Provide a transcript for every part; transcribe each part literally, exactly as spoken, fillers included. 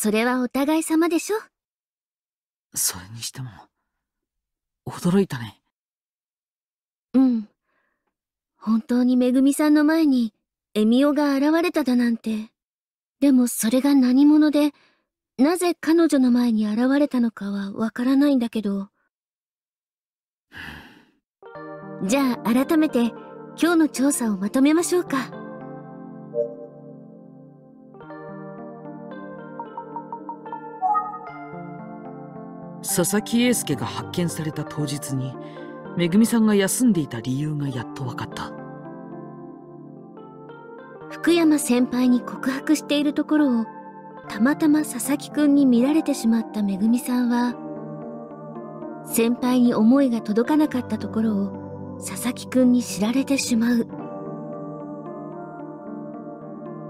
それはお互い様でしょ。それにしても驚いたね。うん、本当にめぐみさんの前にエミオが現れただなんて。でもそれが何者で、なぜ彼女の前に現れたのかはわからないんだけど。じゃあ改めて今日の調査をまとめましょうか。佐々木英介が発見された当日にめぐみさんが休んでいた理由がやっと分かった。福山先輩に告白しているところをたまたま佐々木くんに見られてしまっためぐみさんは、先輩に思いが届かなかったところを佐々木くんに知られてしまう。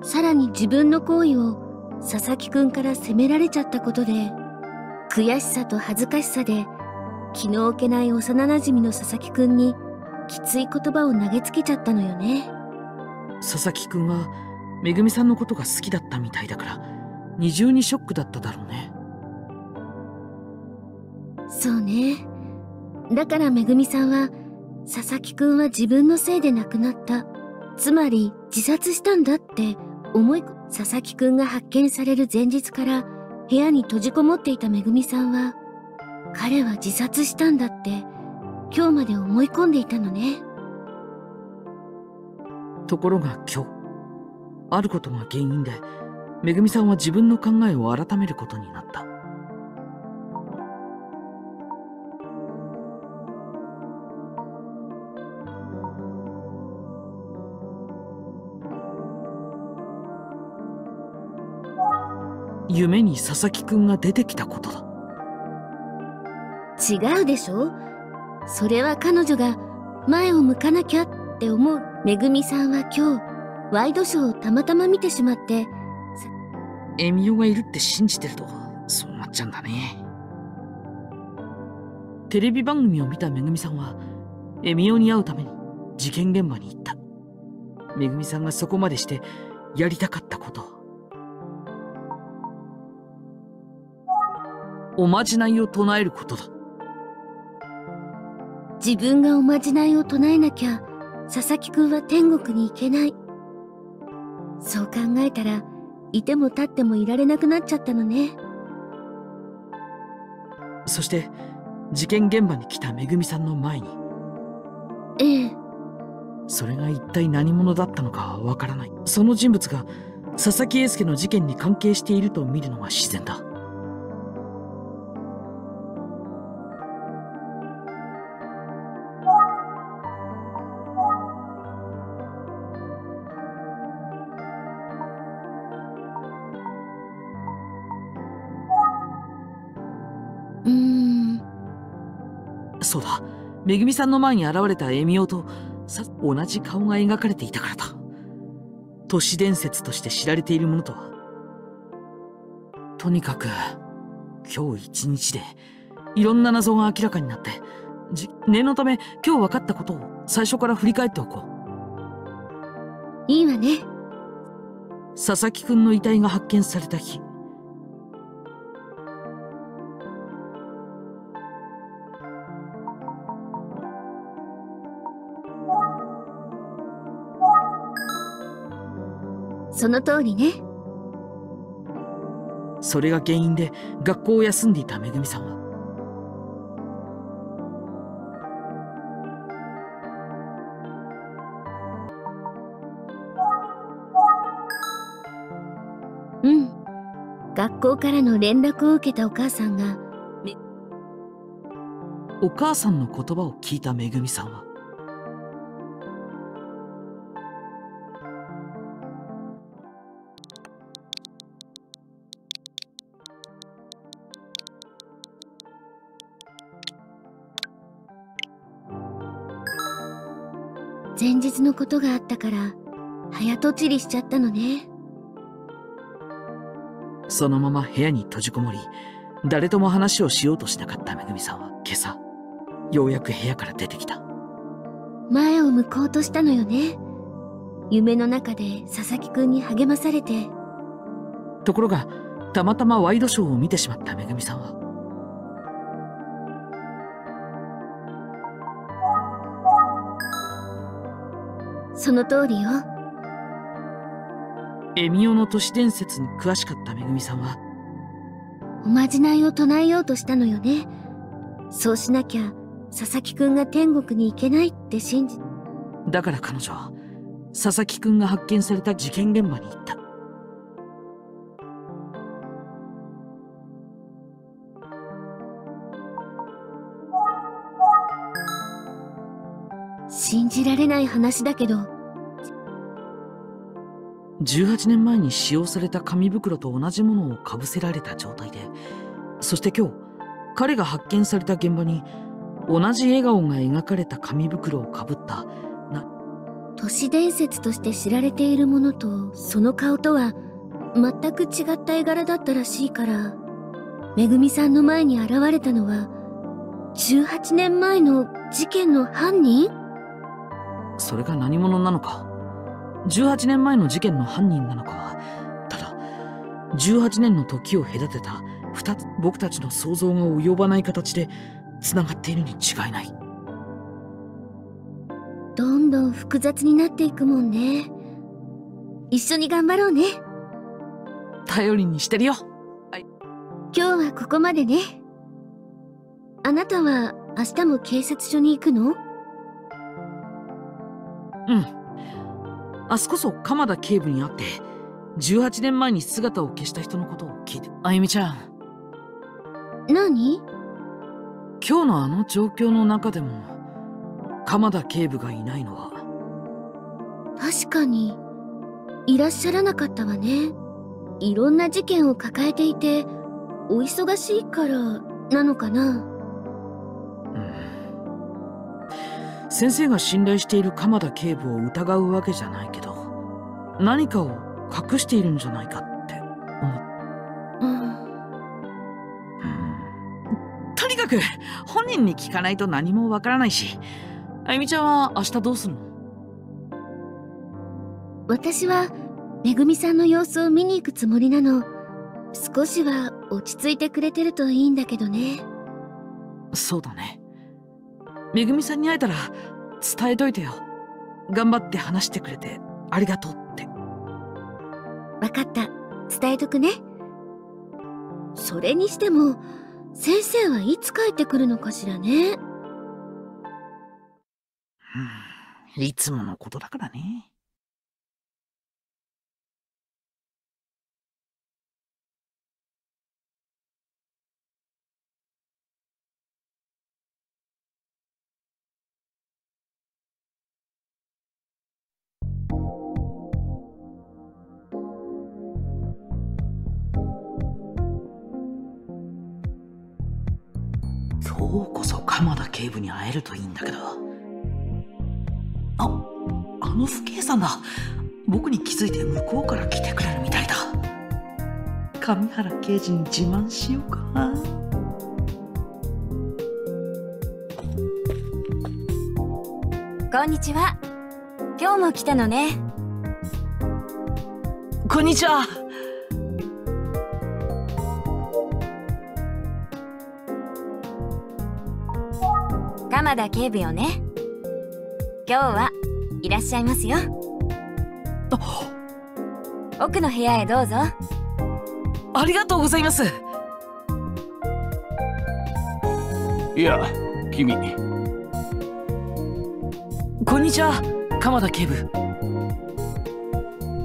さらに自分の行為を佐々木くんから責められちゃったことで、悔しさと恥ずかしさで気の置けない幼なじみの佐々木くんにきつい言葉を投げつけちゃったのよね。佐々木くんはめぐみさんのことが好きだったみたいだから二重にショックだっただろうね。そうね。だからめぐみさんは佐々木くんは自分のせいで亡くなった、つまり自殺したんだって思い、佐々木くんが発見される前日から部屋に閉じこもっていためぐみさんは、彼は自殺したんだって今日まで思い込んでいたのね。ところが今日、あることが原因でめぐみさんは自分の考えを改めることになった。夢に佐々木くんが出てきたことだ。違うでしょ。それは彼女が前を向かなきゃって思う。めぐみさんは今日ワイドショーをたまたま見てしまって、エミオがいるって信じてるとそうなっちゃうんだね。テレビ番組を見ためぐみさんはエミオに会うために事件現場に行った。めぐみさんがそこまでしてやりたかったこと、おまじないを唱えることだ。自分がおまじないを唱えなきゃ佐々木くんは天国に行けない。そう考えたらいても立ってもいられなくなっちゃったのね。そして事件現場に来ためぐみさんの前に、ええ、それが一体何者だったのかはわからない。その人物が佐々木英介の事件に関係していると見るのが自然だ。そうだ、めぐみさんの前に現れたエミオとさ同じ顔が描かれていたからだ。都市伝説として知られているものとは。とにかく今日一日でいろんな謎が明らかになって、じ念のため今日分かったことを最初から振り返っておこう。いいわね。佐々木くんの遺体が発見された日、その通りね。それが原因で学校を休んでいためぐみさんは、うん、学校からの連絡を受けたお母さんが、お母さんの言葉を聞いためぐみさんは、前日のことがあったから早とちりしちゃったのね。そのまま部屋に閉じこもり、誰とも話をしようとしなかっためぐみさんは今朝ようやく部屋から出てきた。前を向こうとしたのよね。夢の中で佐々木くんに励まされて。ところがたまたまワイドショーを見てしまっためぐみさんは、その通りよ。エミオの都市伝説に詳しかっためぐみさんは、おまじないを唱えようとしたのよね。そうしなきゃ佐々木くんが天国に行けないって信じ、だから彼女は佐々木くんが発見された事件現場に行った。信じられない話だけど、じゅうはちねんまえに使用された紙袋と同じものをかぶせられた状態で、そして今日彼が発見された現場に同じ笑顔が描かれた紙袋をかぶったな。都市伝説として知られているものとその顔とは全く違った絵柄だったらしいから、めぐみさんの前に現れたのはじゅうはちねんまえの事件の犯人？それが何者なのか、じゅうはちねんまえの事件の犯人なのかは、ただじゅうはちねんの時を隔てたふたつ、僕たちの想像が及ばない形でつながっているに違いない。どんどん複雑になっていくもんね。一緒に頑張ろうね。頼りにしてるよ。はい、今日はここまでね。あなたは明日も警察署に行くの？うん。明日こそ鎌田警部に会って、じゅうはちねんまえに姿を消した人のことを聞いて。あゆみちゃん。何？今日のあの状況の中でも鎌田警部がいないのは。確かにいらっしゃらなかったわね。いろんな事件を抱えていてお忙しいからなのかな。うん、先生が信頼している鎌田警部を疑うわけじゃないけど、何かを隠しているんじゃないかって思う。うんとにかく本人に聞かないと何もわからないし。あゆみちゃんは明日どうするの？私はめぐみさんの様子を見に行くつもりなの。少しは落ち着いてくれてるといいんだけどね。そうだね。めぐみさんに会えたら伝えといてよ。頑張って話してくれてありがとうって。わかった、伝えとくね。それにしても先生はいつ帰ってくるのかしらね。うん、いつものことだからね。今日こそ鎌田警部に会えるといいんだけど。あ、あの府警さんだ。僕に気づいて向こうから来てくれるみたいだ。上原刑事に自慢しようかな。こんにちは。今日も来たのね。こんにちは。鎌田警部よね。今日はいらっしゃいますよ。奥の部屋へどうぞ。ありがとうございます。いや、君。こんにちは、鎌田警部。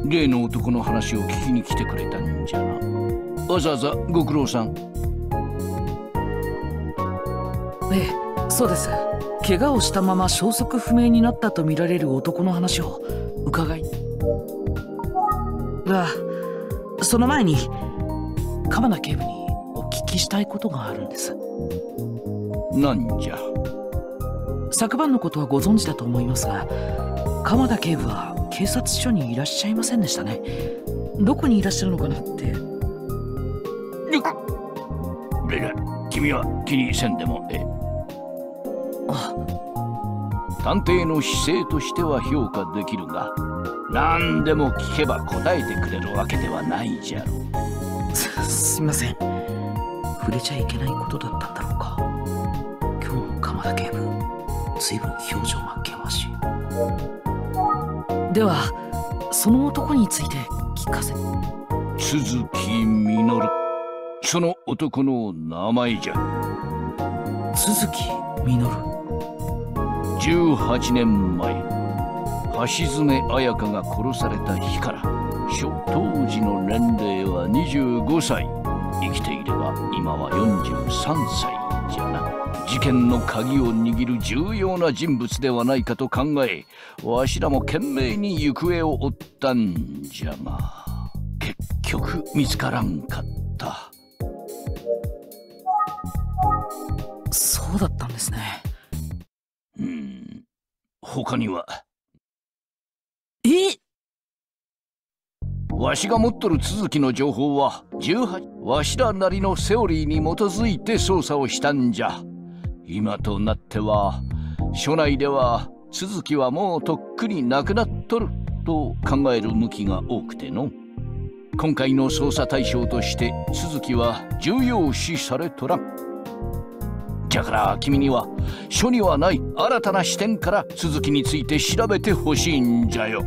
例の男の話を聞きに来てくれたんじゃな。わざわざご苦労さん。ええ、そうです。怪我をしたまま消息不明になったとみられる男の話を伺いが、その前に鎌田警部にお聞きしたいことがあるんです。なんじゃ。昨晩のことはご存知だと思いますが、鎌田警部は警察署にいらっしゃいませんでしたね。どこにいらっしゃるのかなって。レレ、君は気にせんでもええ。探偵の姿勢としては評価できるが、何でも聞けば答えてくれるわけではないじゃろう。すいません、触れちゃいけないことだったんだろうか。今日の鎌田警部、随分表情が険しい。ではその男について聞かせ。鈴木みのる、その男の名前じゃ。鈴木みのる。じゅうはちねんまえ、橋爪彩香が殺された日から、初当時の年齢はにじゅうごさい、生きていれば今はよんじゅうさんさいじゃな。事件の鍵を握る重要な人物ではないかと考え、わしらも懸命に行方を追ったんじゃが、結局見つからんかった。そうだったんですね。うん、他には。え、わしが持っとる続きの情報はじゅうはち、わしらなりのセオリーに基づいて捜査をしたんじゃ。今となっては署内では続きはもうとっくになくなっとると考える向きが多くての。今回の捜査対象として続きは重要視されとらん。じゃから君には書にはない新たな視点から鈴木について調べてほしいんじゃよ。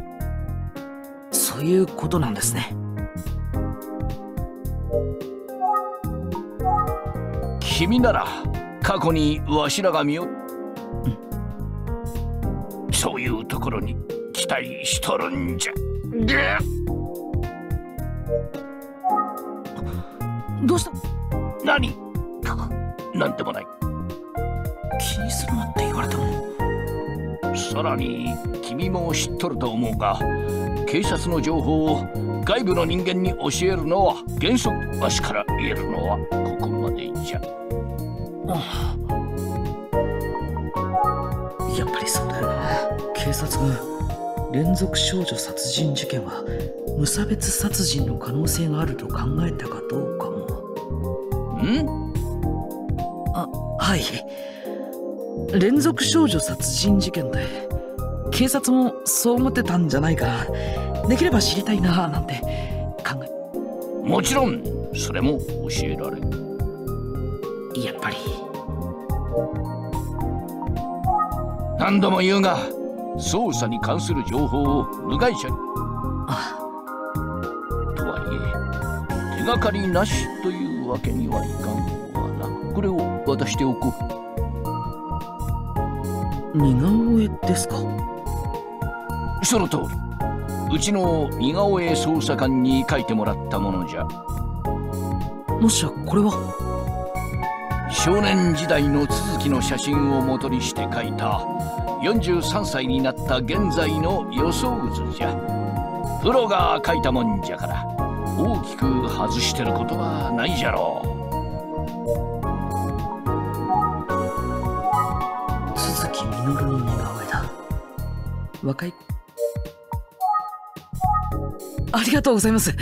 そういうことなんですね。君なら過去にわしらが見よ、うん、そういうところに期待しとるんじゃ。でどうした。何なんでもない。気にするなって言われても。さらに君も知っとると思うが、警察の情報を外部の人間に教えるのは原則、わしから言えるのはここまでじゃ。やっぱりそうだよな。警察が連続少女殺人事件は無差別殺人の可能性があると考えたかどうかも。ん？あ、はい。連続少女殺人事件で警察もそう思ってたんじゃないかな。できれば知りたいなぁなんて考え。もちろんそれも教えられる。やっぱり何度も言うが、捜査に関する情報を部外者に。ああ、とはいえ手がかりなしというわけにはいかんわな。これを渡しておこう。似顔絵ですか。その通り。うちの似顔絵捜査官に描いてもらったものじゃ。もしやこれは少年時代の続きの写真を元にして描いたよんじゅうさんさいになった現在の予想図じゃ。プロが描いたもんじゃから大きく外してることはないじゃろう。若い。ありがとうございます。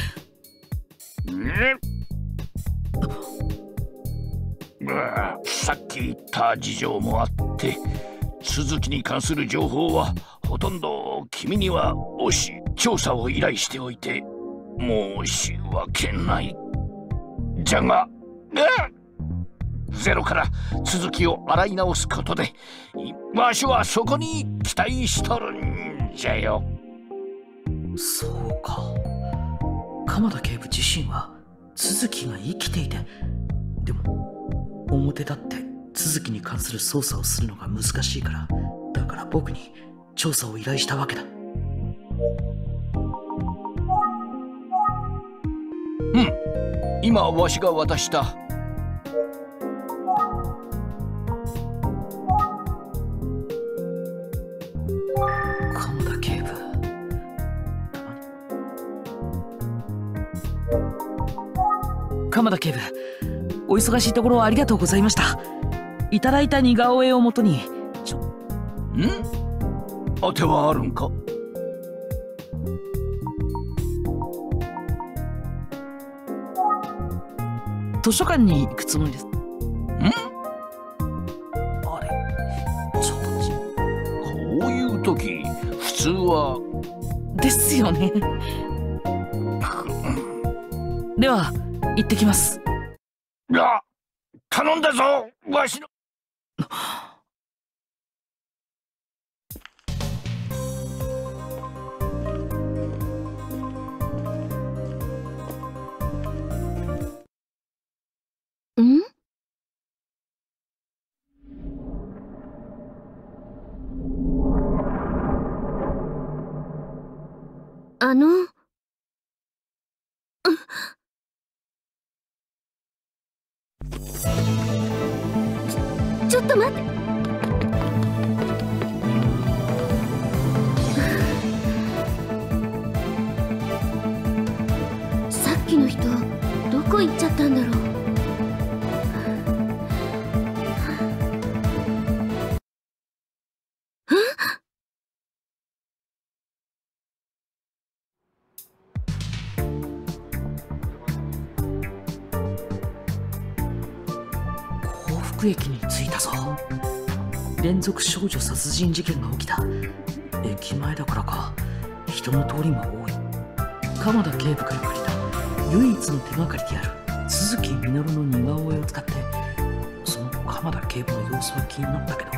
さっき言った事情もあって、鈴木に関する情報はほとんど君にはおし調査を依頼しておいて申し訳ない。じゃが、ゼロから続きを洗い直すことで、わしはそこに期待しとるんじゃよ。そうか。鎌田警部自身は続きが生きていて、でも表立って続きに関する捜査をするのが難しいから、だから僕に調査を依頼したわけだ。うん、今わしが渡した。鎌田警部、お忙しいところありがとうございました。いただいた似顔絵をもとに。ちょ、ん？当てはあるんか？図書館に行くつもりです。ん？あれ、ちょっと。こういう時、普通は。ですよね。では。行ってきます。あ、頼んだぞ、わしの。ん？あの。ちょっと待って。さっきの人どこ行っちゃったんだろう。駅に着いたぞ。連続少女殺人事件が起きた。駅前だからか人の通りも多い。鎌田警部から借りた唯一の手がかりである鈴木みのるの似顔絵を使って、その鎌田警部の様子は気になったけど、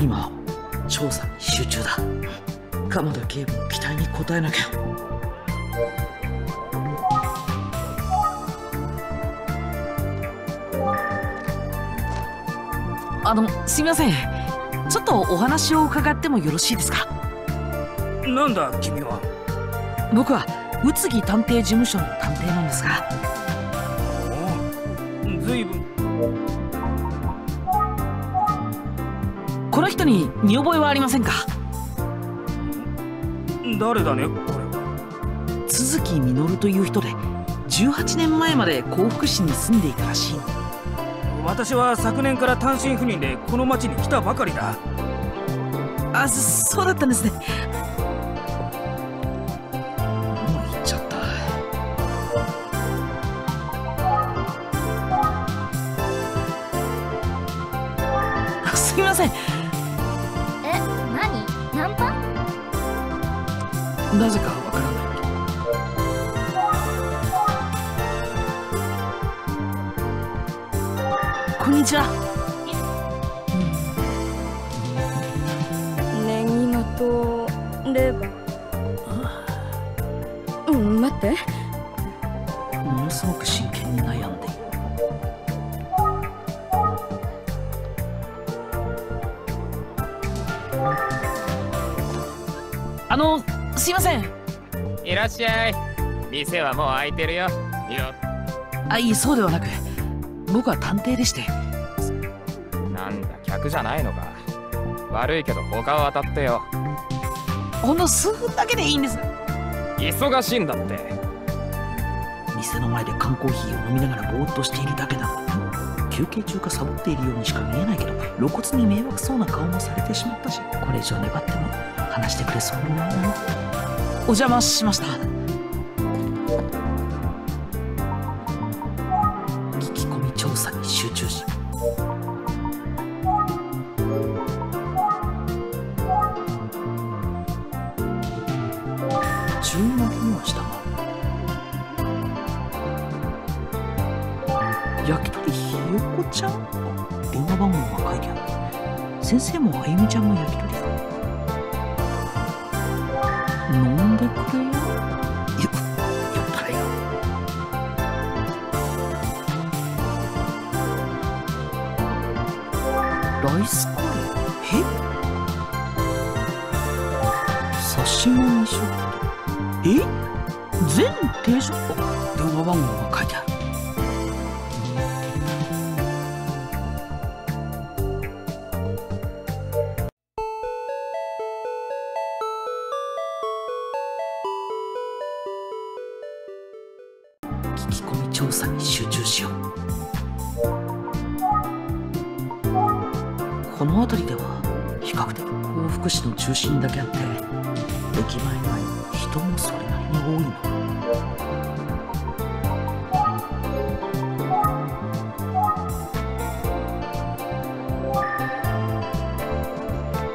今調査に集中だ。鎌田警部の期待に応えなきゃ。あの、すみません。ちょっとお話を伺ってもよろしいですか？なんだ君は。僕は宇津木探偵事務所の探偵なんですが。おお、ずいぶん。この人に見覚えはありませんか？誰だねこれは。鈴木みのるという人で、じゅうはちねんまえまで幸福市に住んでいたらしい。私は昨年から単身赴任でこの町に来たばかりだ。あ、そうだったんですね。もう行っちゃった。あ、すみません。え、何？ナンパ？なぜかわからない。こんにちは。ねぎまとレバー。うん、待って。ものすごく真剣に悩んでいる。あの、すいません。いらっしゃい。店はもう開いてるよ。いや、あ、いい、そうではなく僕は探偵でして。なんだ、客じゃないのか。悪いけど他を当たってよ。ほんの数分だけでいいんです。忙しいんだって。店の前で缶コーヒーを飲みながらぼーっとしているだけだ。休憩中かサボっているようにしか見えないけど、露骨に迷惑そうな顔もされてしまったし、これ以上粘っても話してくれそうにないな。お邪魔しました。先生もあゆみちゃんも焼き鳥だ。飲んでくれよ。よ、酔っ払いよ。ライスカレー。え？刺身にしよう。え？全定食。電話番号が書いてある。中心だけあって、駅前は人もそれなりに多い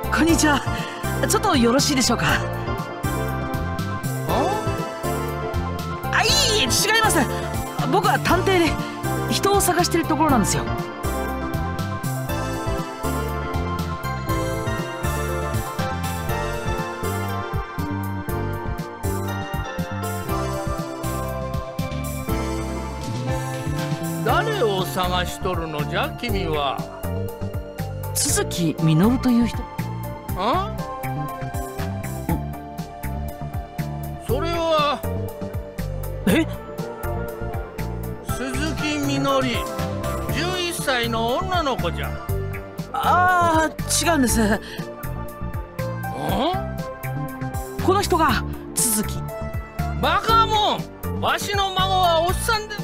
の。こんにちは。ちょっとよろしいでしょうか？あ、いいえ、違います。僕は探偵で人を探してるところなんですよ。誰を探しとるのじゃ君は。都築実という人。あ？それは。え？鈴木みのり、じゅういっさいの女の子じゃ。ああ、違うんです。ん？この人が都築。バカもん、わしの孫はおっさんで。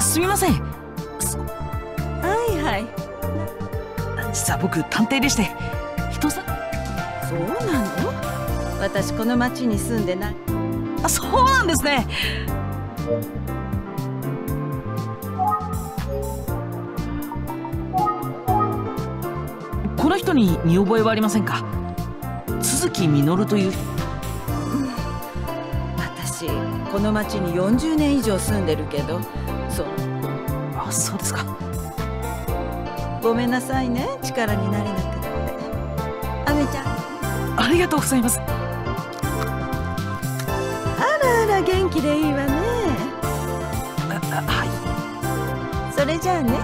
すみません。はいはい。実は僕探偵でして。人さ。そうなの？私この町に住んでない。あ、そうなんですね。この人に見覚えはありませんか？都築実という。うん、私この町によんじゅうねん以上住んでるけど。そう。あ、そうですか。ごめんなさいね、力になれなくて。アメちゃん、ありがとうございます。あらあら、元気でいいわね。あ、あ、はい。それじゃあね。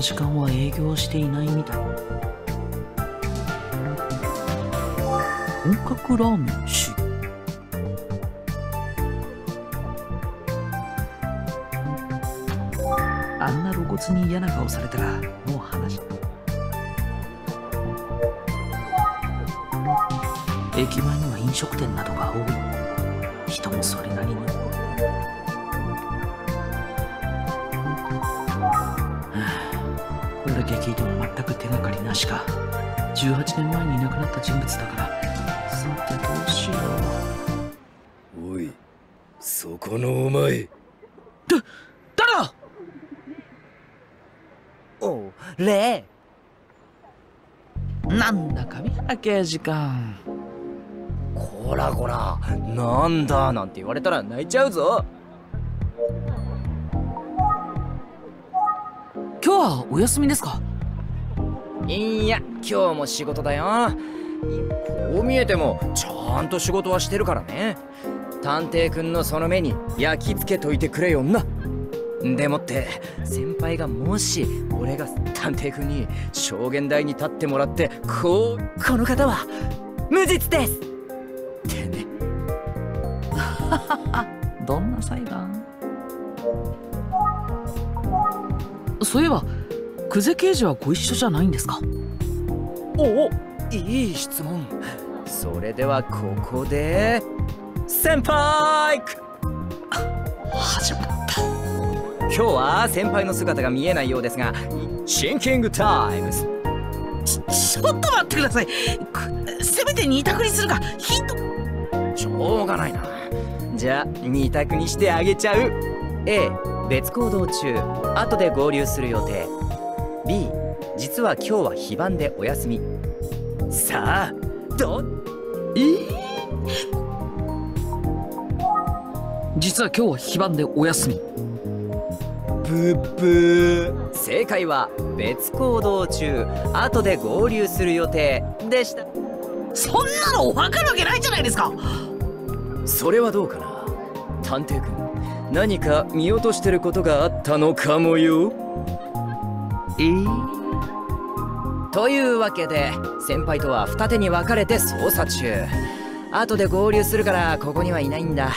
時間は営業していないみたい。本格ラーメンし。あんな露骨に嫌な顔されたらもう話。駅前には飲食店などが多い。人もそれなりに。聞いても全く手がかりなしか。じゅうはちねんまえにいなくなった人物だから。さてどうしよう。おい、そこのお前だ、誰だ。おれなんだか見な刑事官。こらこら、なんだなんて言われたら泣いちゃうぞ。今日はお休みですか？いや、今日も仕事だよ。こう見えてもちゃんと仕事はしてるからね。探偵くんのその目に焼き付けといてくれよな。でもって先輩がもし俺が探偵くんに証言台に立ってもらってこう、この方は無実ですってね。どんな裁判？そういえば久世刑事はご一緒じゃないんですか？おお、いい質問。それではここで先輩。始まった。今日は先輩の姿が見えないようですがシンキングタイムス。ち, ちょっと待ってください。せめてに択にするか。ヒント。しょうがないな。じゃあに択にしてあげちゃう。 A、別行動中、後で合流する予定。 B、 実は今日は非番でお休み。さあどっ、えー、実は今日は非番でお休み。ブッブー。正解は別行動中、後で合流する予定でした。そんなの分かるわけないじゃないですか。それはどうかな。探偵君、何か見落としてることがあったのかもよ。えー、というわけで先輩とは二手に分かれて捜査中。後で合流するからここにはいないんだ。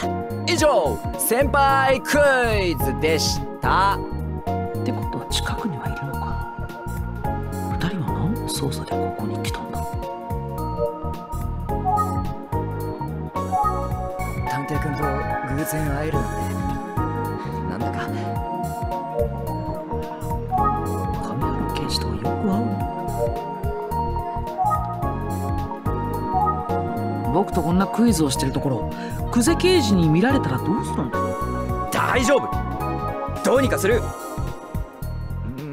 以上、先輩クイズでした。ってことは近くにはいるのか。二人は何の捜査でここに来たんだ。定君と偶然会えるなんて、なんだか神原の刑事とよく会う。僕とこんなクイズをしてるところ、久世刑事に見られたらどうするんだ。大丈夫、どうにかする。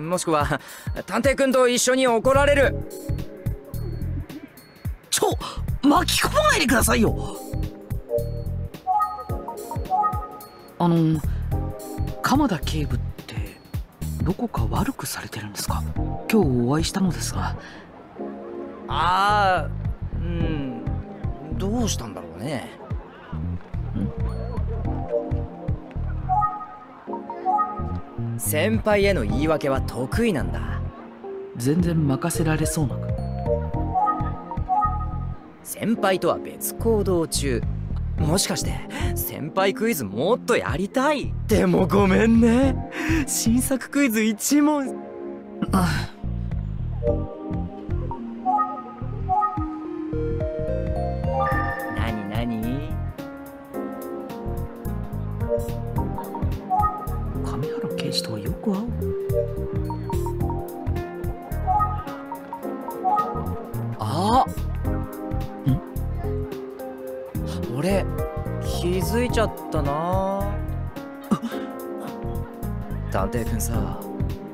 もしくは探偵君と一緒に怒られる。ちょ、巻き込まないでくださいよ。あの、鎌田警部ってどこか悪くされてるんですか？今日お会いしたのですが。ああ、うん、どうしたんだろうね。先輩への言い訳は得意なんだ。全然任せられそうな。先輩とは別行動中。もしかして先輩クイズもっとやりたい。でもごめんね、新作クイズ一問。あなになに、神原刑事とはよく会う。あっ、俺気づいちゃったな。探偵くんさ、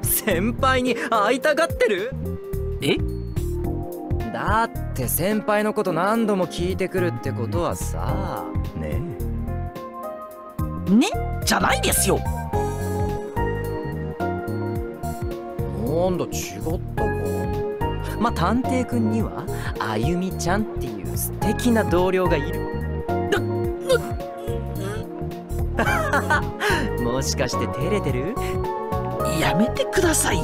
先輩に会いたがってる？え？だって先輩のこと何度も聞いてくるってことはさ。ねえねじゃないですよ。なんだ違ったか。まあ探偵くんにはあゆみちゃんっていう素敵な同僚がいる。もしかして照れてる？やめてください。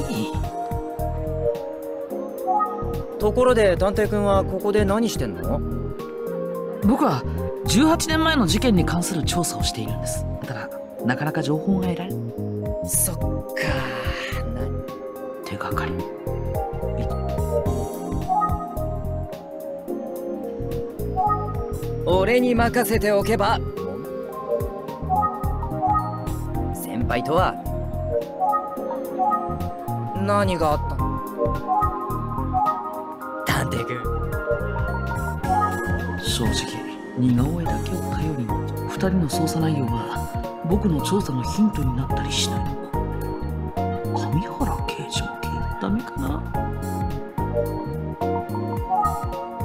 ところで探偵君はここで何してんの？僕はじゅうはちねんまえの事件に関する調査をしているんです。ただなかなか情報が得られる。そっか、何手がかり。俺に任せておけば。先輩とは何があったの？探偵君、正直似顔絵だけを頼りにふたりの捜査内容が僕の調査のヒントになったりしないのか。神原刑事もダメかな。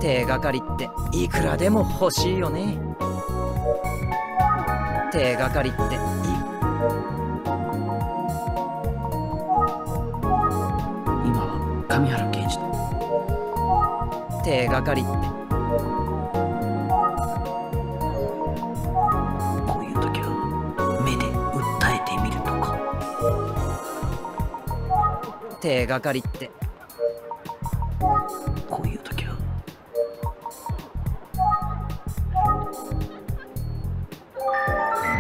手がかりっていくらでも欲しいよね。手がかりってい神原刑事の手がかりってこういう時は目で訴えてみるとか。手がかりってこういう時は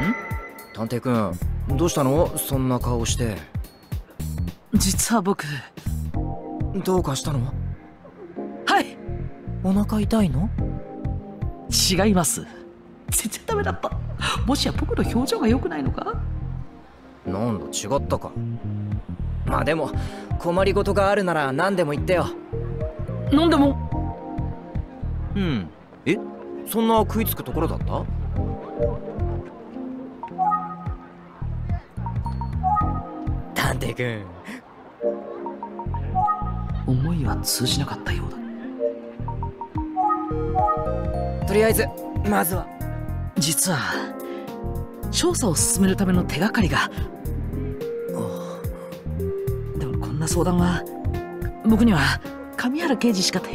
ん？探偵くんどうしたの？そんな顔して。実は僕。どうかしたの？はい。お腹痛いの？違います、全然ダメだった。もしや僕の表情が良くないのか。なんだ違ったか。まあでも困りごとがあるなら何でも言ってよ。何でも。うん、え、そんな食いつくところだった？探偵君、思いは通じなかったようだ。とりあえずまずは。実は調査を進めるための手がかりが。でもこんな相談は僕には神原刑事しか手。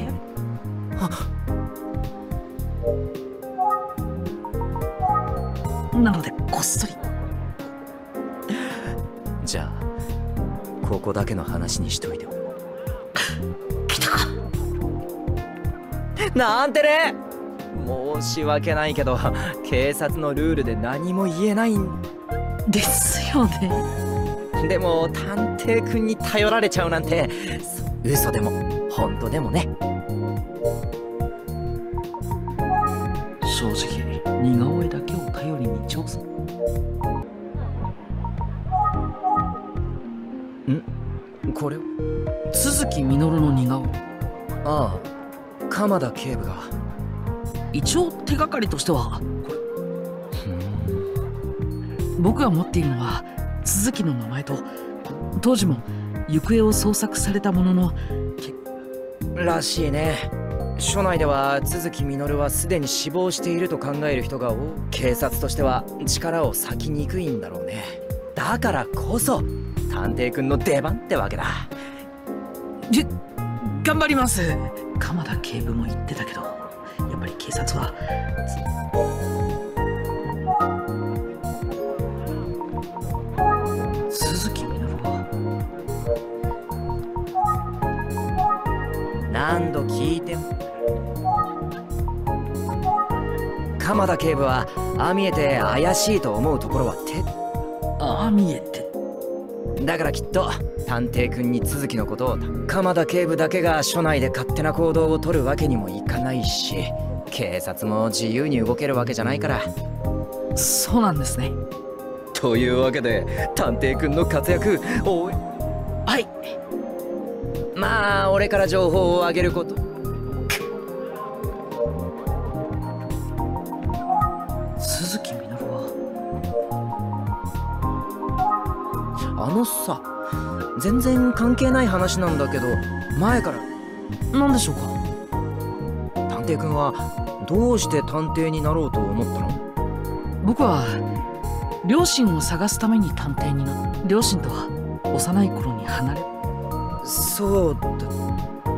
なのでこっそり。じゃあここだけの話にしといておく。なんてね、申し訳ないけど警察のルールで何も言えないんですよね。でも探偵君に頼られちゃうなんて、嘘でも本当でもね。正直似顔絵だけを頼りああ、鎌田警部が。一応手がかりとしてはこれ、うん、僕が持っているのは鈴木の名前と当時も行方を捜索されたもののらしいね。署内では鈴木実はすでに死亡していると考える人が多い。警察としては力を割きにくいんだろうね。だからこそ探偵くんの出番ってわけだ。じ頑張ります。鎌田警部も言ってたけど、やっぱり警察は鈴木実は何度聞いても。鎌田警部はああ見えて怪しいと思うところはてああ見えてだからきっと探偵くんに続きのことを。鎌田警部だけが署内で勝手な行動を取るわけにもいかないし、警察も自由に動けるわけじゃないから。そうなんですね。というわけで探偵くんの活躍応援。はい、まあ俺から情報をあげること。鈴木みのるはあのさ、全然関係ない話なんだけど、前から何でしょうか。探偵くんはどうして探偵になろうと思ったの？僕は両親を探すために探偵になった。両親とは幼い頃に離れ、そうだ、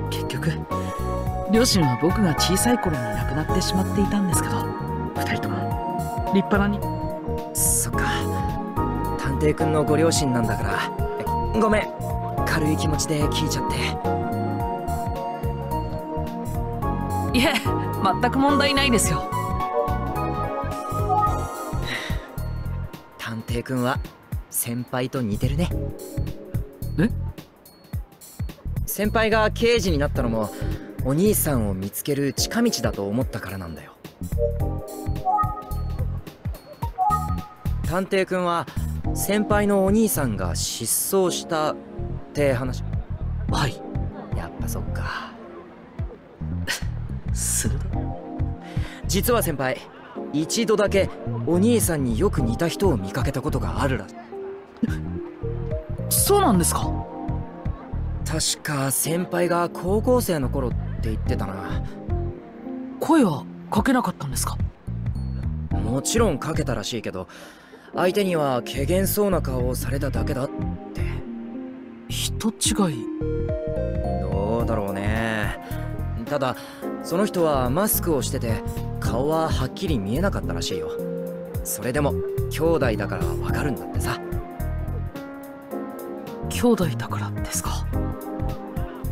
結局両親は僕が小さい頃に亡くなってしまっていたんですけど、ふたりとも立派なに。そっか、探偵くんのご両親なんだから。ごめん、軽い気持ちで聞いちゃって。いえ、全く問題ないですよ。探偵くんは先輩と似てるね。え？先輩が刑事になったのもお兄さんを見つける近道だと思ったからなんだよ。探偵くんは先輩のお兄さんが失踪したって話。はい、やっぱそっか。する実は先輩、一度だけお兄さんによく似た人を見かけたことがあるら。そうなんですか。確か先輩が高校生の頃って言ってたな。声はかけなかったんですか？もちろんかけたらしいけど、相手には怪訝そうな顔をされただけだって。人違いどうだろうね。ただその人はマスクをしてて顔ははっきり見えなかったらしいよ。それでも兄弟だからわかるんだってさ。兄弟だからですか。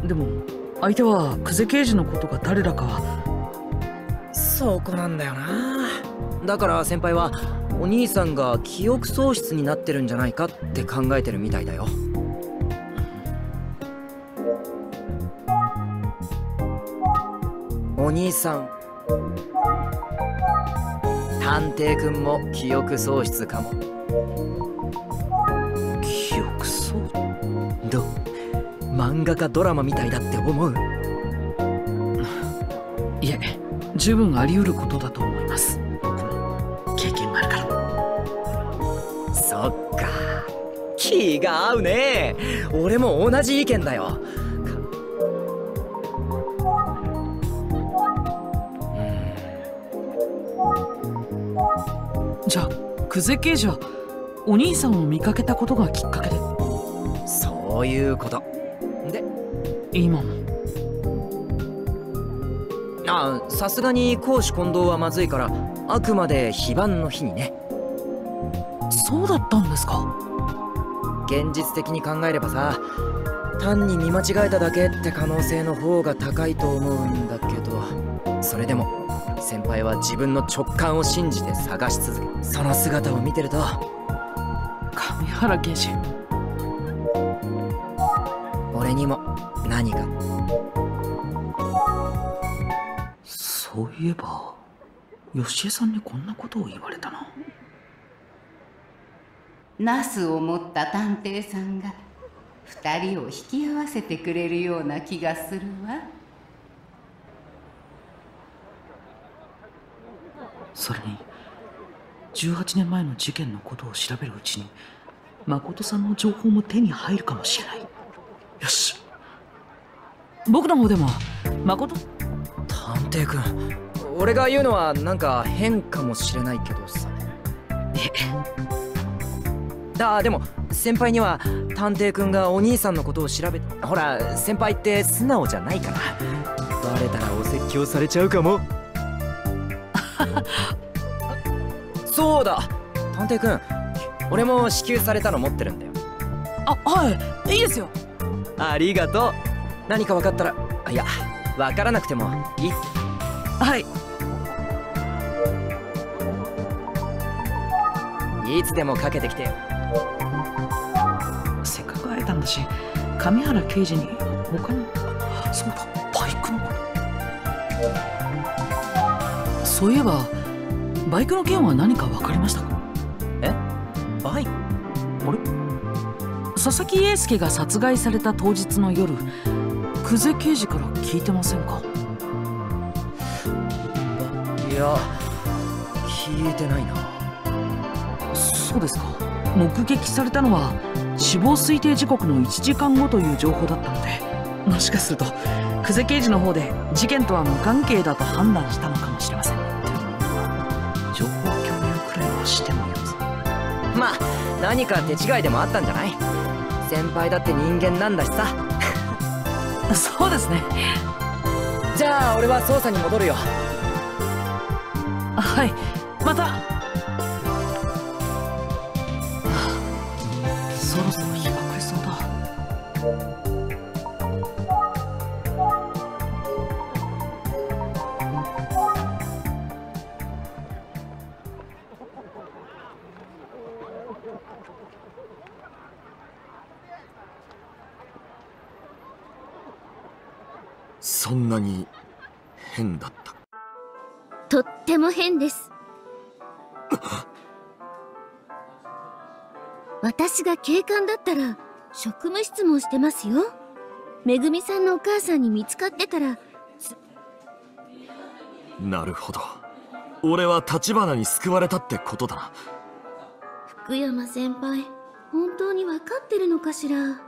でも相手は久世刑事のことが誰だか。そこなんだよな。だから先輩はお兄さんが記憶喪失になってるんじゃないかって考えてるみたいだよ。お兄さん、探偵くんも記憶喪失かも。記憶喪失？どう？漫画かドラマみたいだって思う？いえ、十分あり得ることだと思います。経験があるから。そっか、気が合うね。俺も同じ意見だよ。うん、じゃあ久世刑事はお兄さんを見かけたことがきっかけで。そういうことで今も。あ、さすがに公私混同はまずいから、あくまで非番の日にね。そうだったんですか。現実的に考えればさ、単に見間違えただけって可能性の方が高いと思うんだけど、それでも先輩は自分の直感を信じて探し続け、その姿を見てると。上原刑事、俺にも何か。そういえば吉江さんにこんなことを言われたな。ナスを持った探偵さんが二人を引き合わせてくれるような気がするわ。それにじゅうはちねんまえの事件のことを調べるうちに誠さんの情報も手に入るかもしれない。よし、僕の方でも誠探偵くん、俺が言うのはなんか変かもしれないけどさ。ああ、でも先輩には探偵くんがお兄さんのことを調べて、ほら先輩って素直じゃないからバレたらお説教されちゃうかも。そうだ、探偵くん、俺も支給されたの持ってるんだよ。あ、はい、いいですよ。ありがとう。何か分かったら、あ、いや分からなくてもいい。はい、いつでもかけてきてよ。せっかく会えたんだし、上原刑事に他に、そうだ、バイクのこと。そういえばバイクの件は何か分かりましたか？え、バイク？あれ？佐々木英介が殺害された当日の夜、久世刑事から聞いてませんか？いや、聞いてないな。そうですか。目撃されたのは死亡推定時刻のいちじかんごという情報だったので、もしかすると久世刑事の方で事件とは無関係だと判断したのかもしれません。情報共有くらいはしてもいいです。まあ何か手違いでもあったんじゃない？先輩だって人間なんだしさ。そうですね。じゃあ俺は捜査に戻るよ。はい、また。そろそろ日が暮れそうだ。そんなに変だった？とっても変です。私が警官だったら職務質問してますよ。めぐみさんのお母さんに見つかってから。なるほど、俺は立花に救われたってことだな。福山先輩、本当に分かってるのかしら。